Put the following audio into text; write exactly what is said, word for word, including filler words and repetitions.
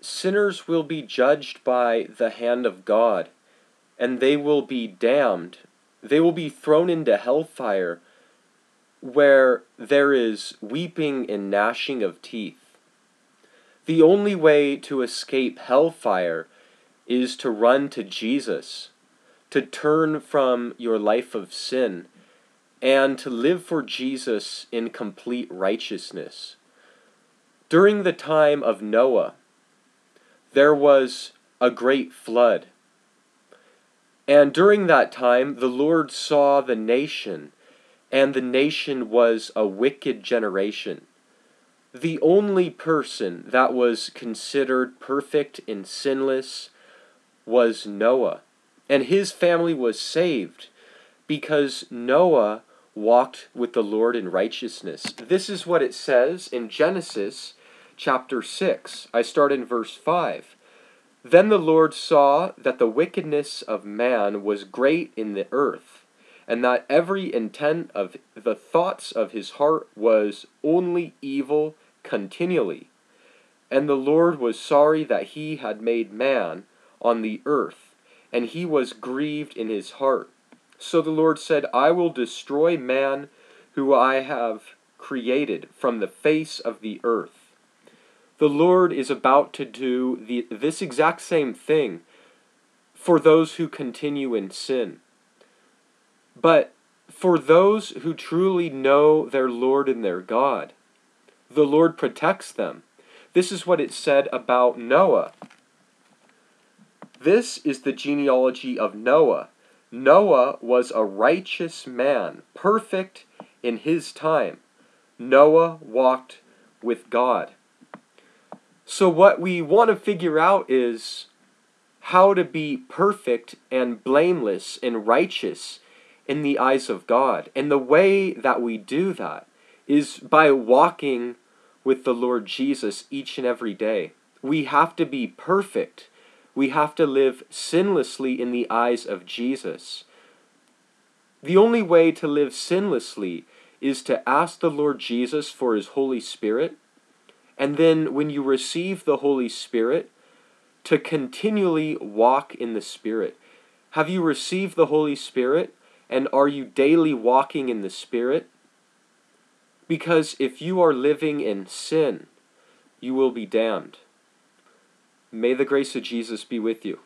sinners will be judged by the hand of God, and they will be damned. They will be thrown into hellfire, where there is weeping and gnashing of teeth. The only way to escape hellfire is to run to Jesus, to turn from your life of sin, and to live for Jesus in complete righteousness. During the time of Noah, there was a great flood. And during that time, the Lord saw the nation, and the nation was a wicked generation. The only person that was considered perfect and sinless was Noah, and his family was saved because Noah walked with the Lord in righteousness. This is what it says in Genesis chapter six. I start in verse five. Then the Lord saw that the wickedness of man was great in the earth, and that every intent of the thoughts of his heart was only evil continually. And the Lord was sorry that he had made man on the earth, and he was grieved in his heart. So the Lord said, I will destroy man who I have created from the face of the earth. The Lord is about to do the, this exact same thing for those who continue in sin. But for those who truly know their Lord and their God, the Lord protects them. This is what it said about Noah. This is the genealogy of Noah. Noah was a righteous man, perfect in his time. Noah walked with God. So what we want to figure out is how to be perfect and blameless and righteous in the eyes of God. And the way that we do that is by walking with the Lord Jesus each and every day. We have to be perfect. We have to live sinlessly in the eyes of Jesus. The only way to live sinlessly is to ask the Lord Jesus for his Holy Spirit, and then when you receive the Holy Spirit, to continually walk in the Spirit. Have you received the Holy Spirit? And are you daily walking in the Spirit? Because if you are living in sin, you will be damned. May the grace of Jesus be with you.